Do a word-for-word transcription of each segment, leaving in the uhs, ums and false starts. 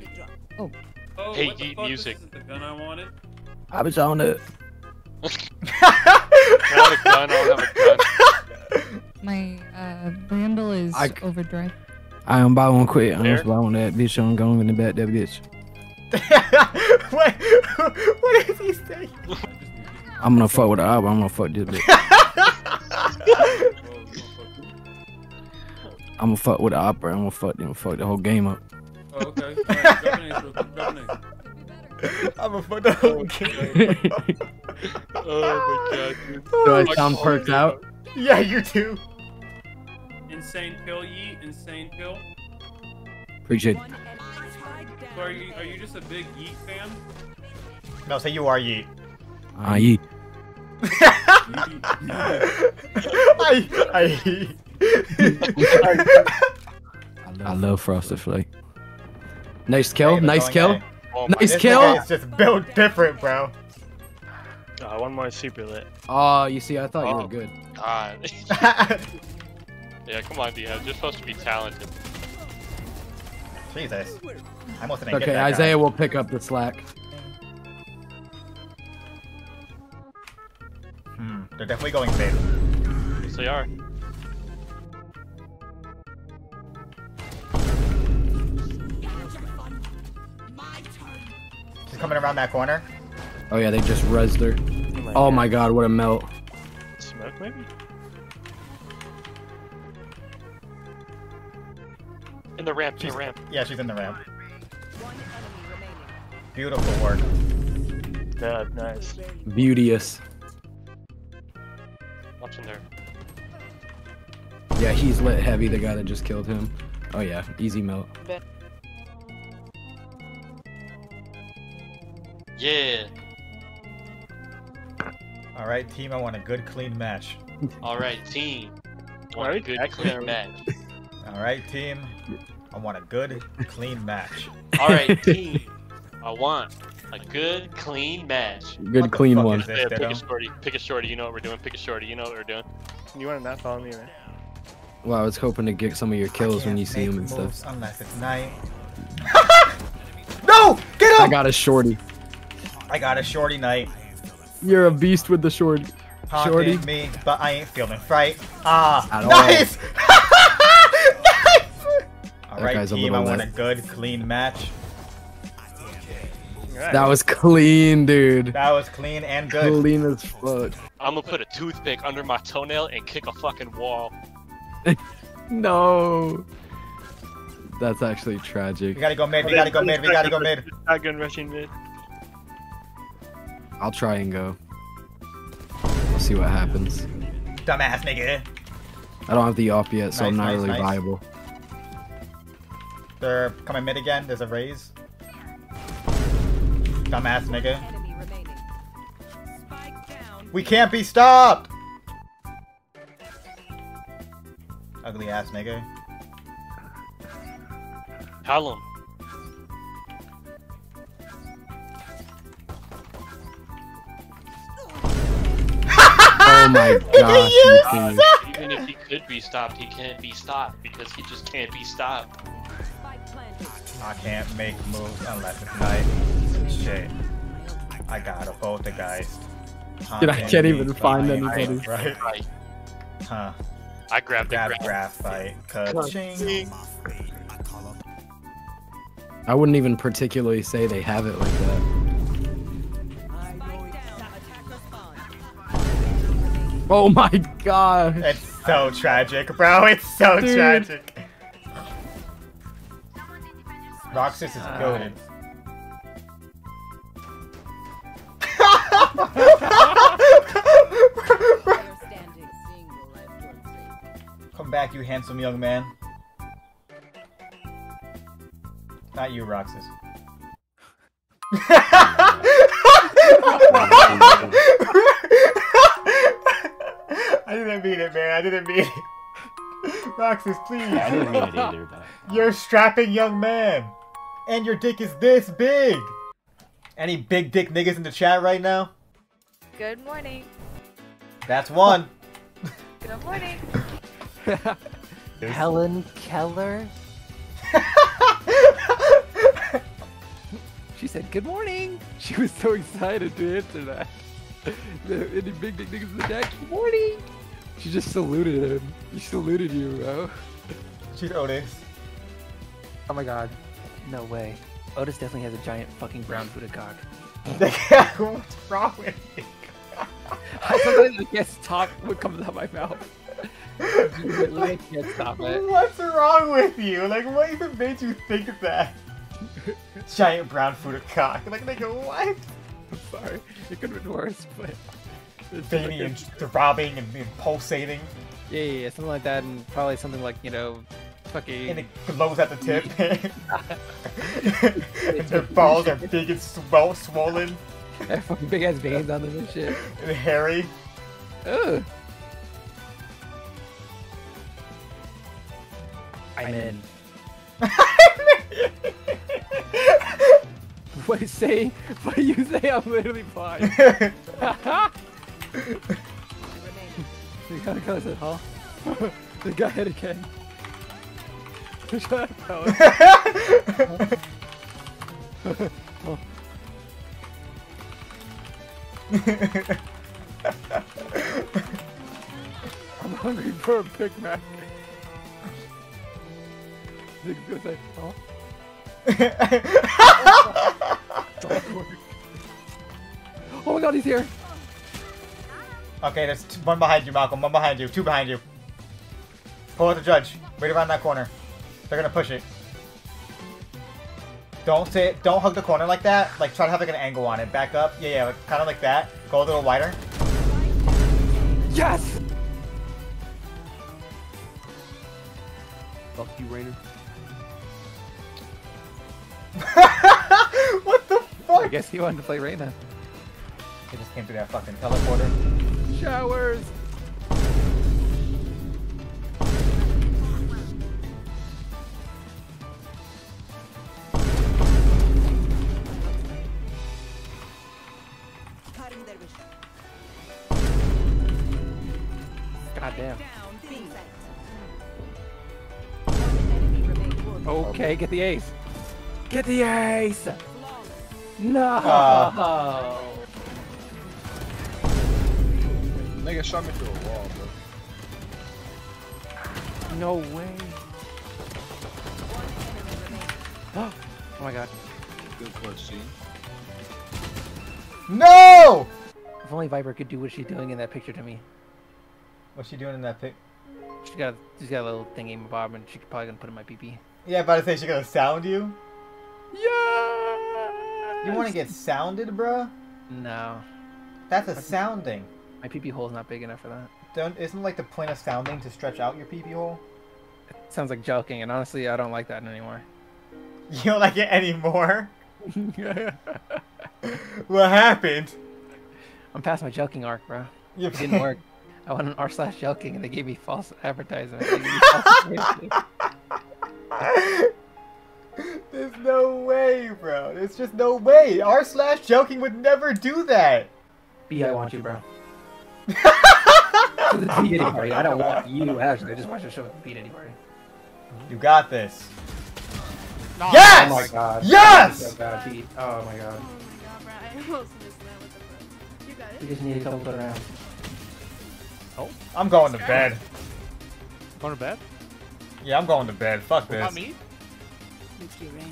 Duty. Oh. Oh, hey, what the Yeat fuck? Music. This isn't the gun I wanted. I was on it. I don't have a gun, I don't have a gun. My, uh, Bramble is I... overdrive. I don't buy one quick. I don't buy one that bitch. I'm going in the back that bitch. Wait, what is he saying? I'm gonna fuck with the album. I'm gonna fuck this bitch. I'm gonna fuck with the opera. I'm gonna fuck them. Fuck the whole game up. Oh, okay. All right, grab an ace, real quick. Grab an ace. I'm gonna fuck the whole game up. Oh my god, dude. Do I sound perked out? Yeah, you too. Insane pill, Yeat. Insane pill. Appreciate it. So are you, are you just a big Yeat fan? No, say you are Yeat. Ah, uh, Yeat. I, I Yeat. I love, I love Frosted Flake. Nice kill, nice kill, oh nice this kill. It's just built different, bro. Oh, I want my super lit. Oh, you see, I thought oh, you were good. God. Yeah, come on, D H. You're supposed to be talented. Jesus. I almost didn't okay, get that Isaiah guy. Will pick up the slack. Hmm, they're definitely going big. Yes, they are. She's coming around that corner. Oh yeah, they just rezzed her. Oh my, oh my god, what a melt. Smoke maybe? In the ramp, she's in the ramp. Yeah, she's in the ramp. One enemy remaining. Beautiful work. God, nice. Beauteous. Watch him there. Yeah, he's lit heavy, the guy that just killed him. Oh yeah, easy melt. Bet. Yeah. All right, team. I want a good, clean match. All right, team. I want right, a good, clean right. match. All right, team. I want a good, clean match. All right, team. I want a good, clean match. Good, clean one. This, yeah, pick a shorty. Pick a shorty. You know what we're doing. Pick a shorty. You know what we're doing. You want to not follow me, right? Well, I was hoping to get some of your kills when you see them and stuff. Unless it's night. No, get up! I got a shorty. I got a shorty night. You're a beast with the short shorty. Me, but I ain't feeling fright. Ah, nice! Nice! All right, team. I want a good, clean match. Okay. Right. That was clean, dude. That was clean and good. Clean as fuck. I'm gonna put a toothpick under my toenail and kick a fucking wall. No. That's actually tragic. We gotta go mid. We gotta go mid. We gotta go mid. Shotgun rushing mid. I'll try and go. We'll see what happens. Dumbass nigga. I don't have the off yet, so nice, I'm not nice, really nice. viable. They're coming mid again. There's a raise. Dumbass nigga. We can't be stopped! Ugly ass nigga. Tell him. Oh my gosh, uh, even if he could be stopped, he can't be stopped because he just can't be stopped. I can't make moves unless it's night. Shit. I gotta vote the guys. Huh, dude, I can't even find anybody. Right, right. Huh. I grabbed the graphite. I wouldn't even particularly say they have it like that. Oh my god! It's so tragic, bro. It's so Dude. tragic. Roxas is goated. Come back, you handsome young man. Not you, Roxas. I didn't mean it, man. I didn't mean it. Roxas, please. Yeah, I didn't mean it either, but... You're a strapping young man. And your dick is this big. Any big dick niggas in the chat right now? Good morning. That's one. Good morning. Helen Keller? good morning. She was so excited to answer that. And he big, big niggas in the deck, good morning. She just saluted him. He saluted you, bro. She's Otis. Oh my god. No way. Otis definitely has a giant fucking brown Buddha cock. What's wrong with you? I sometimes can't stop what comes out of my mouth. I can't stop it. What's wrong with you? Like, what even made you think of that? Giant brown Buddha cock. Like, like, what? I'm sorry. It could have been worse, but... Veiny and throbbing and, and pulsating. Yeah, yeah, yeah, something like that, and probably something like, you know, fucking... And it glows at the tip. And their balls are big and swell, swollen. That fucking big ass veins on them and shit. And hairy. Ugh. I'm in. What do you say? What do you say? I'm literally blind. The guy goes at all. The guy hit again. Oh. I'm hungry for a Big Mac. He's gonna say, oh. Oh my god, he's here! Okay, there's two, one behind you, Malcolm. One behind you. Two behind you. Pull out the judge. Wait around that corner. They're gonna push it. Don't sit. Don't hug the corner like that. Like, try to have like an angle on it. Back up. Yeah, yeah. Like, kind of like that. Go a little wider. Yes. Fuck you, Rainer. What the fuck? I guess he wanted to play Rainer. He just came through that fucking teleporter. Showers. Goddamn. Okay, get the ace. Get the ace. No. Uh, Nigga shot me through a wall, bro. No way. Oh my god. Good question. No! If only Viper could do what she's doing in that picture to me. What's she doing in that pic? She got, she's got a little thingy in my bob, and she's probably gonna put in my P P. Yeah, about to say she's gonna sound you. Yeah. You want to get sounded, bruh? No. That's a my sounding. My P P hole's not big enough for that. Don't. Isn't like the point of sounding to stretch out your P P hole? It sounds like joking, and honestly, I don't like that anymore. You don't like it anymore? What happened? I'm past my joking arc, bro. It didn't work. I went on R slash joking and they gave me false advertisement. They gave me false There's no way, bro. There's just no way. R slash joking would never do that. B, I, I want, want you, bro. To the beat anybody. I don't want you, actually. I just want you to show up beat anybody. You got this. No. Yes! Oh my god. Yes! Oh my god. Oh my god, bro. I almost missed that. What the fuck? You got it. You just need a couple good rounds. Oh, I'm going to bed. Going to bed? Yeah, I'm going to bed. Fuck this. Not me?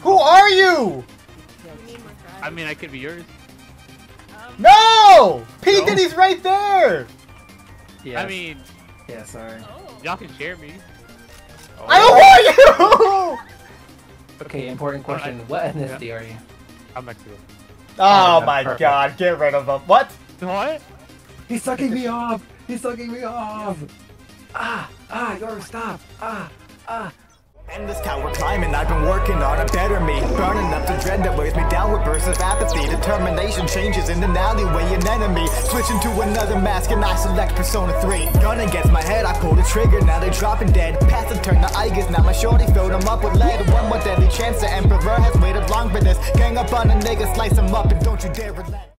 Who are you? I mean, I could be yours. Um, no! P no? Diddy's right there! Yeah. I mean... Yeah, sorry. Oh. Y'all can share me. Oh. I don't want you! Okay, important question. What ethnicity yeah. are you? I'm Mexican. Oh, oh my perfect. god, get rid of him. What? What? He's sucking me off! He's sucking me off! Ah! Ah! Gotta stop! Ah! Ah! Endless tower climbing, I've been working on a better me. Burning up the dread that weighs me down with bursts of apathy. Determination changes in an alleyway, an enemy. Switching to another mask and I select Persona three. Gun against my head, I pull the trigger, now they dropping dead. Pass and turn to Igas, now my shorty filled him up with lead. One more deadly chance, the emperor has waited long for this. Gang up on a nigga, slice him up and don't you dare relent.